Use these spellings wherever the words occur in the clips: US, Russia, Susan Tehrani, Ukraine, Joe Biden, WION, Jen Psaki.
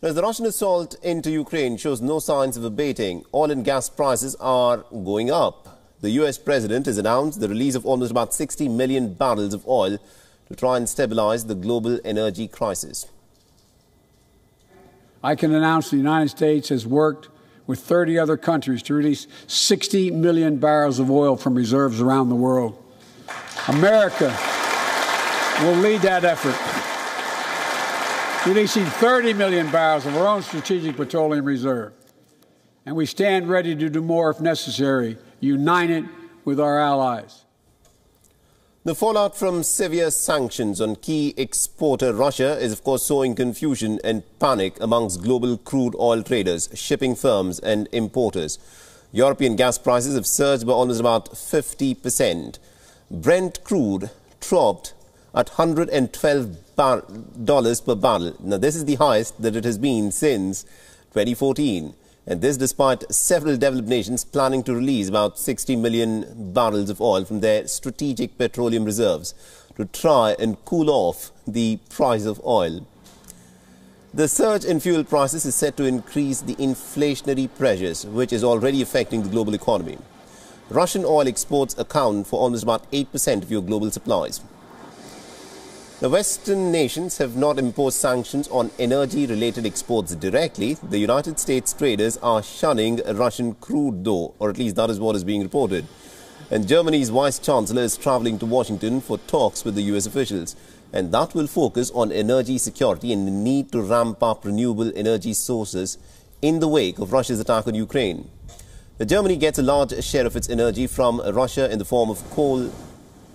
Now, the Russian assault into Ukraine shows no signs of abating. Oil and gas prices are going up. The US president has announced the release of almost about 60 million barrels of oil to try and stabilize the global energy crisis. I can announce the United States has worked with 30 other countries to release 60 million barrels of oil from reserves around the world. America will lead that effort, releasing 30 million barrels of our own strategic petroleum reserve. And we stand ready to do more if necessary, united with our allies. The fallout from severe sanctions on key exporter Russia is, of course, sowing confusion and panic amongst global crude oil traders, shipping firms and importers. European gas prices have surged by almost about 50%. Brent crude dropped at $112 per barrel. Now, this is the highest that it has been since 2014. And this despite several developed nations planning to release about 60 million barrels of oil from their strategic petroleum reserves to try and cool off the price of oil. The surge in fuel prices is set to increase the inflationary pressures, which is already affecting the global economy. Russian oil exports account for almost about 8% of your global supplies. The Western nations have not imposed sanctions on energy-related exports directly. The United States traders are shunning Russian crude, though, or at least that is what is being reported. And Germany's vice-chancellor is traveling to Washington for talks with the US officials. And that will focus on energy security and the need to ramp up renewable energy sources in the wake of Russia's attack on Ukraine. Germany gets a large share of its energy from Russia in the form of coal,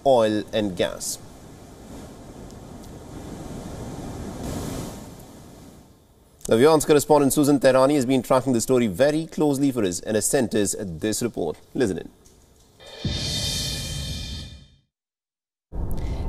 oil and gas. The WION's correspondent Susan Tehrani has been tracking the story very closely for us and has sent us this report. Listen in.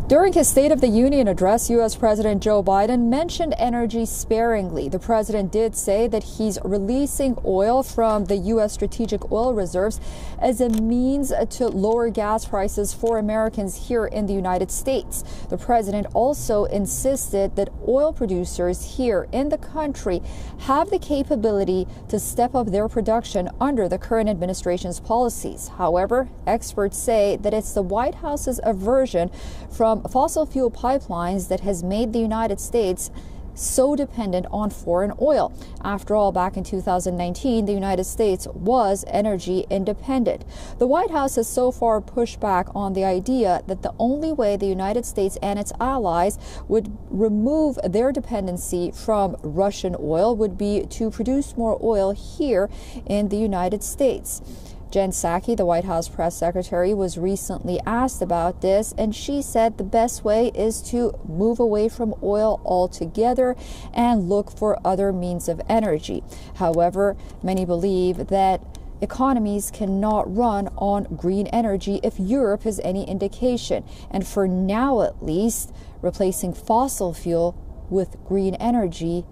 During his State of the Union address, U.S. President Joe Biden mentioned energy sparingly. The president did say that he's releasing oil from the U.S. strategic oil reserves as a means to lower gas prices for Americans here in the United States. The president also insisted that oil producers here in the country have the capability to step up their production under the current administration's policies. However, experts say that it's the White House's aversion from fossil fuel pipelines that has made the United States so dependent on foreign oil. After all, back in 2019, the United States was energy independent. The White House has so far pushed back on the idea that the only way the United States and its allies would remove their dependency from Russian oil would be to produce more oil here in the United States. Jen Psaki, the White House press secretary, was recently asked about this, and she said the best way is to move away from oil altogether and look for other means of energy. However, many believe that economies cannot run on green energy if Europe is any indication. And for now, at least, replacing fossil fuel with green energy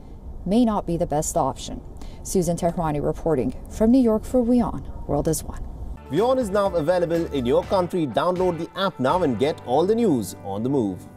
may not be the best option. Susan Tehrani reporting from New York for WION. World is One. WION is now available in your country. Download the app now and get all the news on the move.